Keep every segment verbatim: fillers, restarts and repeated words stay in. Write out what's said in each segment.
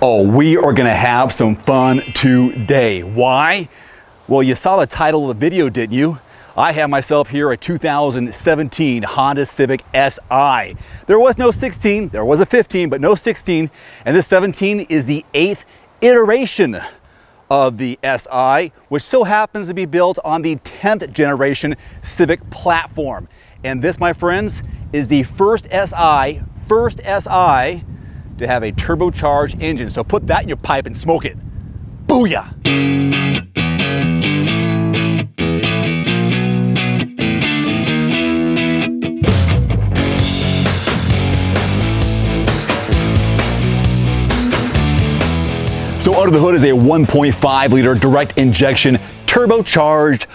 Oh, we are gonna have some fun today. Why? Well, you saw the title of the video, didn't you? I have myself here a two thousand seventeen Honda Civic Si. There was no sixteen, there was a fifteen, but no sixteen. And this seventeen is the eighth iteration of the Si, which so happens to be built on the tenth generation Civic platform. And this, my friends, is the first Si, first Si, to have a turbocharged engine. So put that in your pipe and smoke it. Booyah! So under the hood is a one point five liter direct injection turbocharged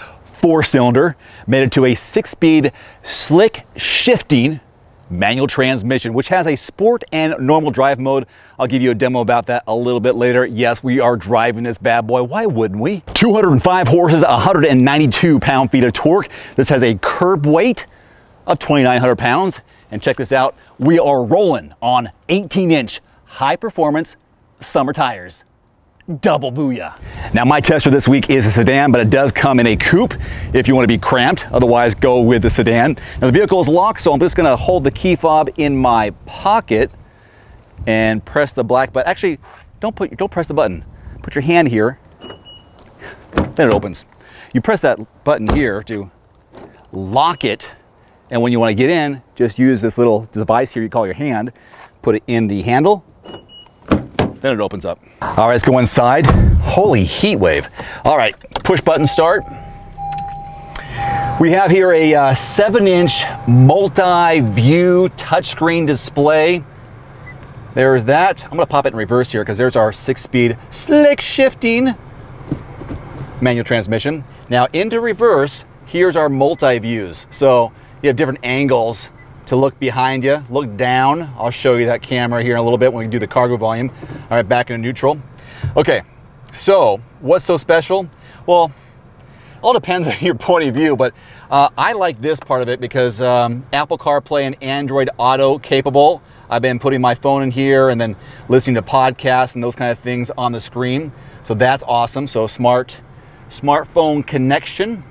four-cylinder, made it to a six-speed slick shifting manual transmission, which has a sport and normal drive mode. I'll give you a demo about that a little bit later. Yes, we are driving this bad boy. Why wouldn't we? two hundred five horses, one hundred ninety-two pound-feet of torque. This has a curb weight of twenty-nine hundred pounds. And check this out. We are rolling on eighteen inch high-performance summer tires. Double booyah. Now my tester this week is a sedan, but it does come in a coupe if you want to be cramped. Otherwise, go with the sedan. Now the vehicle is locked, so I'm just going to hold the key fob in my pocket and press the black button. Actually, don't put don't press the button. Put your hand here. Then it opens. You press that button here to lock it, and when you want to get in, just use this little device here you call your hand. Put it in the handle. Then it opens up. All right, let's go inside. Holy heat wave. All right, push button start. We have here a uh, seven inch multi-view touchscreen display. There's that. I'm gonna pop it in reverse here because there's our six speed slick shifting manual transmission. Now into reverse, here's our multi-views. So you have different angles to look behind you, look down. I'll show you that camera here in a little bit when we do the cargo volume. All right, back into neutral. Okay, so what's so special? Well, it all depends on your point of view, but uh, I like this part of it because um, Apple CarPlay and Android Auto capable. I've been putting my phone in here and then listening to podcasts and those kind of things on the screen. So that's awesome. So smart, smartphone connection.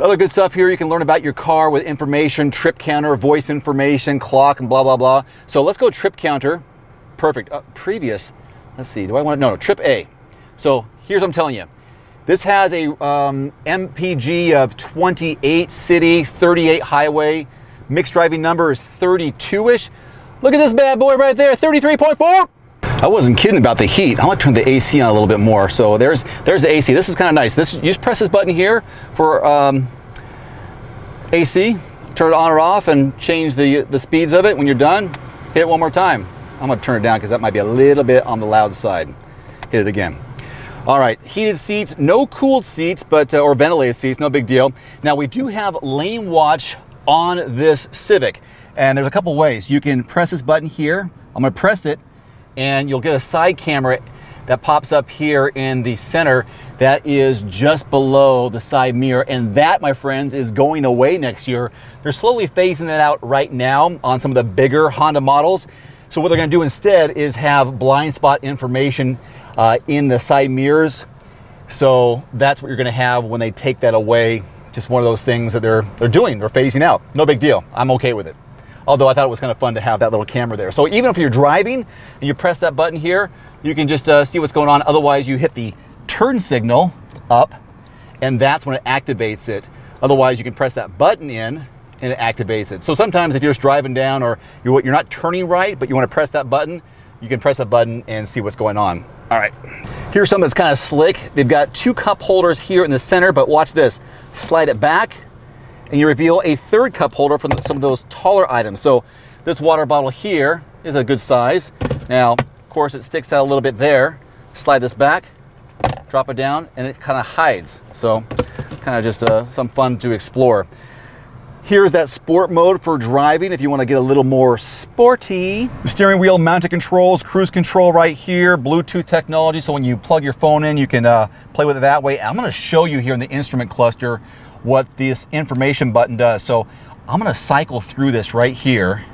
Other good stuff here. You can learn about your car with information, trip counter, voice information, clock, and blah, blah, blah. So let's go trip counter. Perfect. Uh, previous. Let's see. Do I want to? No, no, trip A. So here's what I'm telling you. This has a um, M P G of twenty-eight city, thirty-eight highway. Mixed driving number is thirty-two-ish. Look at this bad boy right there, thirty-three point four. I wasn't kidding about the heat. I want to turn the A C on a little bit more. So there's there's the A C. This is kind of nice. This, you just press this button here for um, A C, turn it on or off, and change the the speeds of it. When you're done, hit it one more time. I'm going to turn it down because that might be a little bit on the loud side. Hit it again. All right, heated seats, no cooled seats, but uh, or ventilated seats, no big deal. Now we do have Lane Watch on this Civic, and there's a couple ways. You can press this button here. I'm going to press it, and you'll get a side camera that pops up here in the center that is just below the side mirror. And that, my friends, is going away next year. They're slowly phasing that out right now on some of the bigger Honda models. So what they're gonna do instead is have blind spot information uh, in the side mirrors. So that's what you're gonna have when they take that away. Just one of those things that they're, they're doing, they're phasing out. No big deal, I'm okay with it. Although I thought it was kind of fun to have that little camera there. So even if you're driving and you press that button here, you can just uh, see what's going on. Otherwise, you hit the turn signal up, and that's when it activates it. Otherwise, you can press that button in, and it activates it. So sometimes if you're just driving down or you're, you're not turning right, but you want to press that button, you can press that button and see what's going on. All right, here's something that's kind of slick. They've got two cup holders here in the center, but watch this. Slide it back, and you reveal a third cup holder for some of those taller items. So this water bottle here is a good size. Now, of course, it sticks out a little bit there. Slide this back, drop it down, and it kind of hides. So kind of just uh, some fun to explore. Here's that sport mode for driving if you want to get a little more sporty. The steering wheel, mounted controls, cruise control right here, Bluetooth technology. So when you plug your phone in, you can uh, play with it that way. I'm going to show you here in the instrument cluster what this information button does. So I'm going to cycle through this right here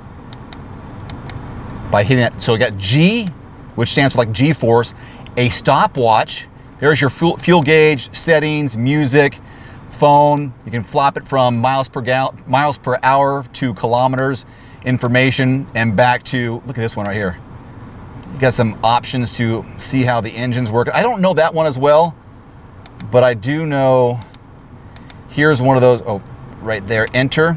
by hitting it. So we got G, which stands for like G-force, a stopwatch. There's your fuel gauge, settings, music, phone. You can flop it from miles per gal miles per hour to kilometers, information, and back to, look at this one right here. You got some options to see how the engine's working. I don't know that one as well, but I do know, here's one of those, oh, right there, enter.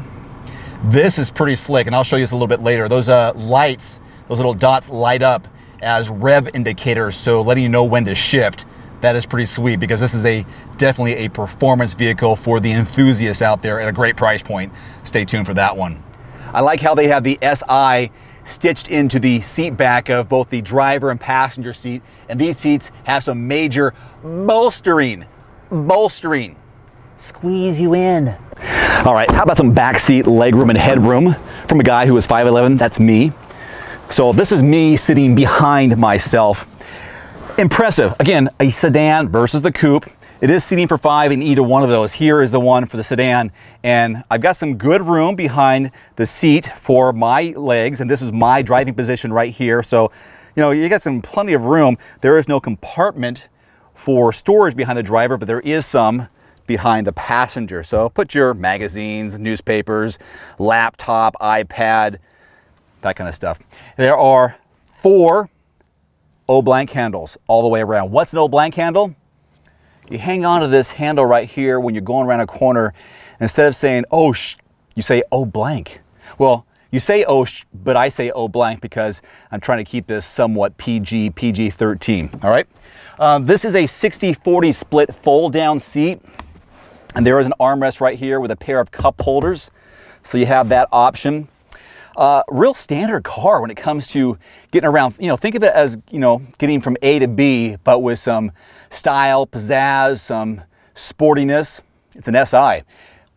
This is pretty slick, and I'll show you this a little bit later. Those uh, lights, those little dots light up as rev indicators, so letting you know when to shift. That is pretty sweet, because this is a definitely a performance vehicle for the enthusiasts out there at a great price point. Stay tuned for that one. I like how they have the S I stitched into the seat back of both the driver and passenger seat, and these seats have some major bolstering, bolstering. Squeeze you in. All right, how about some backseat legroom and headroom from a guy who is five eleven, that's me. So this is me sitting behind myself. Impressive. Again, a sedan versus the coupe. It is seating for five in either one of those. Here is the one for the sedan, and I've got some good room behind the seat for my legs, and this is my driving position right here. So, you know, you got some plenty of room. There is no compartment for storage behind the driver, but there is some behind the passenger. So put your magazines, newspapers, laptop, iPad, that kind of stuff. There are four O-blank handles all the way around. What's an O-blank handle? You hang on to this handle right here when you're going around a corner. Instead of saying, oh, sh, you say, oh, blank. Well, you say, oh, sh, but I say, oh, blank, because I'm trying to keep this somewhat P G, P G thirteen, all right? Um, this is a sixty forty split fold-down seat, and there is an armrest right here with a pair of cup holders, so you have that option. Uh, real standard car when it comes to getting around, you know, think of it as, you know, getting from A to B, but with some style, pizzazz, some sportiness. It's an S I.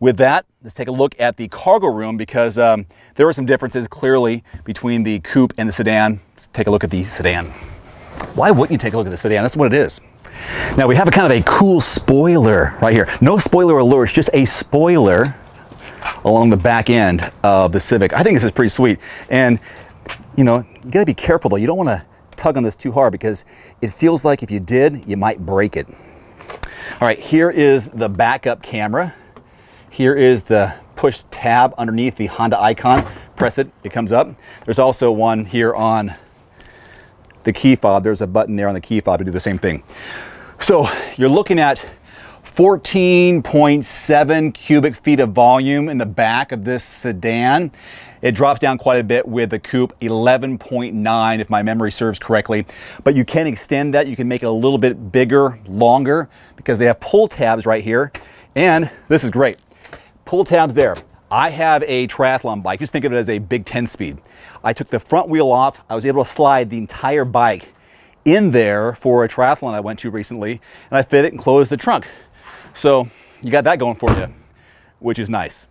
With that, let's take a look at the cargo room, because um, there are some differences clearly between the coupe and the sedan. Let's take a look at the sedan. Why wouldn't you take a look at the sedan? That's what it is. Now we have a kind of a cool spoiler right here. No spoiler alerts, just a spoiler along the back end of the Civic. I think this is pretty sweet. And you know, you gotta be careful though. You don't wanna tug on this too hard, because it feels like if you did, you might break it. All right, here is the backup camera. Here is the push tab underneath the Honda icon. Press it, it comes up. There's also one here on the key fob. There's a button there on the key fob to do the same thing. So you're looking at fourteen point seven cubic feet of volume in the back of this sedan. It drops down quite a bit with the coupe, eleven point nine if my memory serves correctly, but you can extend that. You can make it a little bit bigger, longer, because they have pull tabs right here. And this is great. Pull tabs there. I have a triathlon bike. Just think of it as a big ten speed. I took the front wheel off. I was able to slide the entire bike in there for a triathlon I went to recently, and I fit it and closed the trunk. So you got that going for you, which is nice.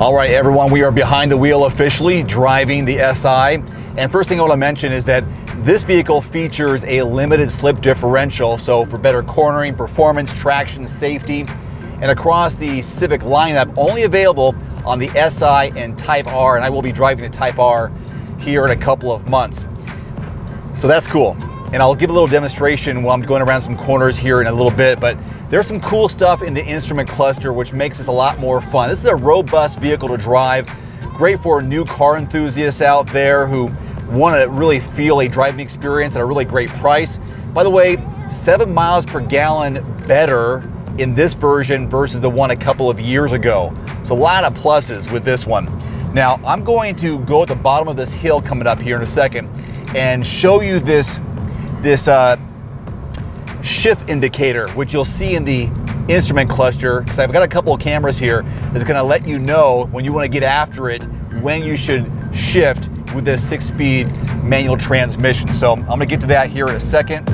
All right, everyone, we are behind the wheel officially driving the S I. And first thing I want to mention is that this vehicle features a limited slip differential, so for better cornering, performance, traction, safety. And across the Civic lineup, only available on the S I and Type R, and I will be driving the Type R here in a couple of months. So that's cool. And I'll give a little demonstration while I'm going around some corners here in a little bit, but there's some cool stuff in the instrument cluster, which makes this a lot more fun. This is a robust vehicle to drive, great for new car enthusiasts out there who want to really feel a driving experience at a really great price. By the way, seven miles per gallon better in this version versus the one a couple of years ago. So a lot of pluses with this one. Now, I'm going to go at the bottom of this hill coming up here in a second and show you this, this uh, shift indicator, which you'll see in the instrument cluster, because I've got a couple of cameras here that's going to let you know when you want to get after it, when you should shift with this six-speed manual transmission. So I'm gonna get to that here in a second.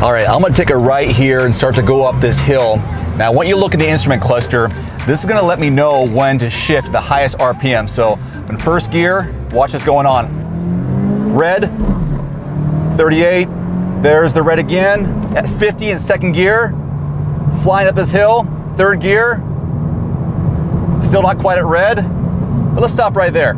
All right, I'm gonna take a right here and start to go up this hill. Now, when you look at the instrument cluster, this is gonna let me know when to shift the highest R P M. So in first gear, watch what's going on. Red, thirty-eight, there's the red again. At fifty in second gear, flying up this hill, third gear, still not quite at red, but let's stop right there.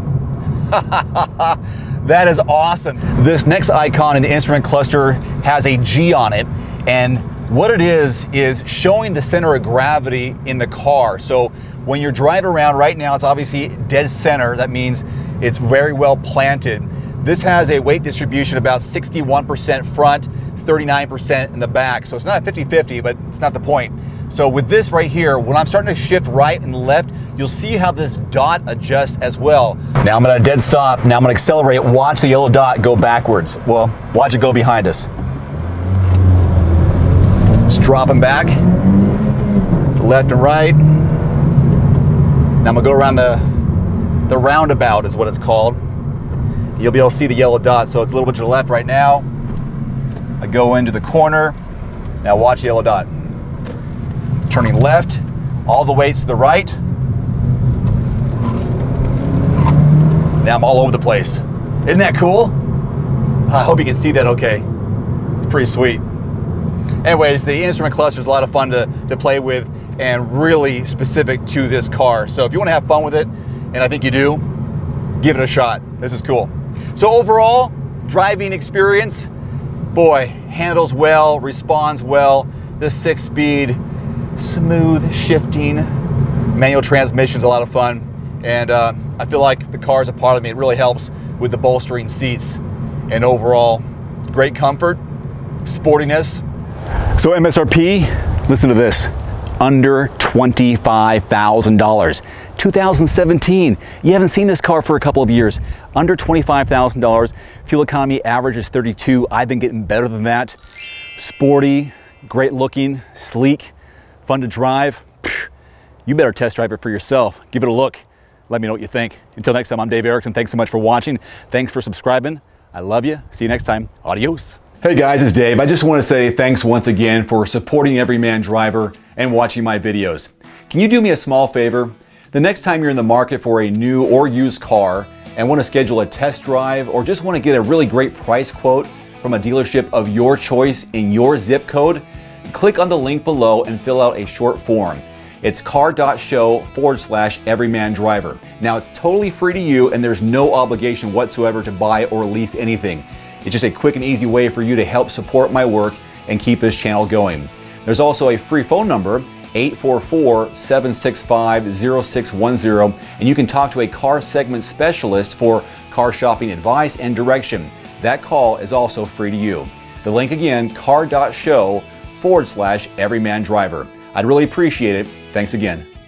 That is awesome. This next icon in the instrument cluster has a G on it, and what it is is showing the center of gravity in the car. So when you're driving around, right now it's obviously dead center. That means it's very well planted. This has a weight distribution about sixty-one percent front, thirty-nine percent in the back. So it's not fifty fifty, but it's not the point. So with this right here, when I'm starting to shift right and left, you'll see how this dot adjusts as well. Now I'm at a dead stop. Now I'm gonna accelerate. Watch the yellow dot go backwards. Well, watch it go behind us. It's dropping back, left and right. Now I'm gonna go around the, the roundabout is what it's called. You'll be able to see the yellow dot. So it's a little bit to the left right now. I go into the corner. Now watch the yellow dot. Turning left, all the way to the right. Now I'm all over the place. Isn't that cool? I hope you can see that okay. It's pretty sweet. Anyways, the instrument cluster is a lot of fun to, to play with and really specific to this car. So if you want to have fun with it, and I think you do, give it a shot. This is cool. So overall, driving experience, boy, handles well, responds well. This six-speed, smooth shifting, manual transmission's a lot of fun. And uh, I feel like the car's a part of me. It really helps with the bolstering seats. And overall, great comfort, sportiness. So M S R P, listen to this, under twenty-five thousand dollars. two thousand seventeen, you haven't seen this car for a couple of years. Under twenty-five thousand dollars, fuel economy average is thirty-two. I've been getting better than that. Sporty, great looking, sleek, fun to drive. You better test drive it for yourself. Give it a look. Let me know what you think. Until next time, I'm Dave Erickson. Thanks so much for watching. Thanks for subscribing. I love you. See you next time. Adios. Hey guys, it's Dave. I just want to say thanks once again for supporting Everyman Driver and watching my videos. Can you do me a small favor? The next time you're in the market for a new or used car and want to schedule a test drive or just want to get a really great price quote from a dealership of your choice in your zip code, click on the link below and fill out a short form. It's car.show forward slash everyman driver. Now it's totally free to you and there's no obligation whatsoever to buy or lease anything. It's just a quick and easy way for you to help support my work and keep this channel going. There's also a free phone number, eight four four, seven six five, zero six one zero, and you can talk to a car segment specialist for car shopping advice and direction. That call is also free to you. The link again, car.show forward slash everyman driver. I'd really appreciate it. Thanks again.